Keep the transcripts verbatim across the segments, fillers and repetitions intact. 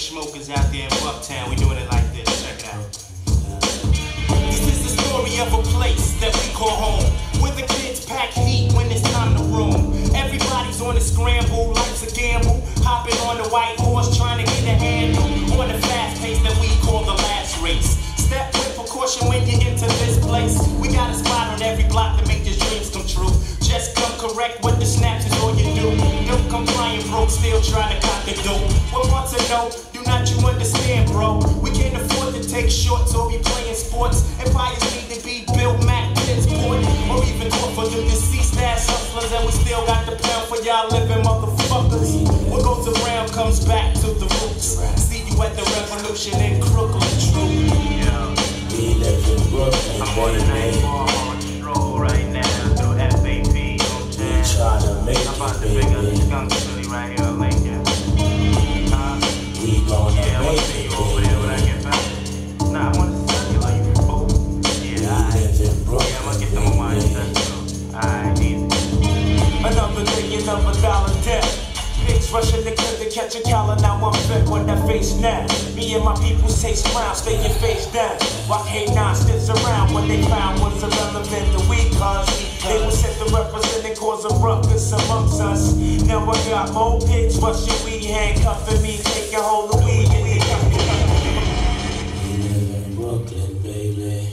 smokers out there in Bucktown, we doing it like this, check it out. This is the story of a place that we call home, where the kids pack heat when it's time to roam. Everybody's on the scramble, life's a gamble, hopping on the white horse, trying to get a handle on the fast pace that we call the last race. Step with precaution when you enter this place. We got a spot on every block to make your dreams come true. Just come correct with the snaps is all you do. Don't come flying broke, still trying to cop the dope. What wants to know? Do not you understand, bro? We can't afford to take shorts or be playing sports. Empires need to be built, Mac, Pittsburgh, or even caught for the deceased ass hustlers. And we still got the plan for y'all living motherfuckers. What goes around comes back to the roots. See you at the revolution in Crooklyn, true. Yeah. We live in Brooklyn. I'm on the night ball on stroll right now through F A P. I'm about to bring up this skunk silly right here in Lincoln. Huh? We gonna yeah, I'm gonna see you over there when I get back. Nah, I wanna see you like you before. Yeah, I, yeah, I'm gonna get them on my ancestral. Alright, easy. Another day, another dollar debt. Bitch rushing the clip to catch a collar, now I'm fit on that face now. Me and my people say smile, stay your face down. Why can't nine sits around when they found what's irrelevant to we cause? They were sent to represent and cause a ruckus amongst us. Now I got more kids rushing weed, handcuffing me, taking hold of weed. We live in Brooklyn, baby.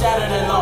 Shattered and lost.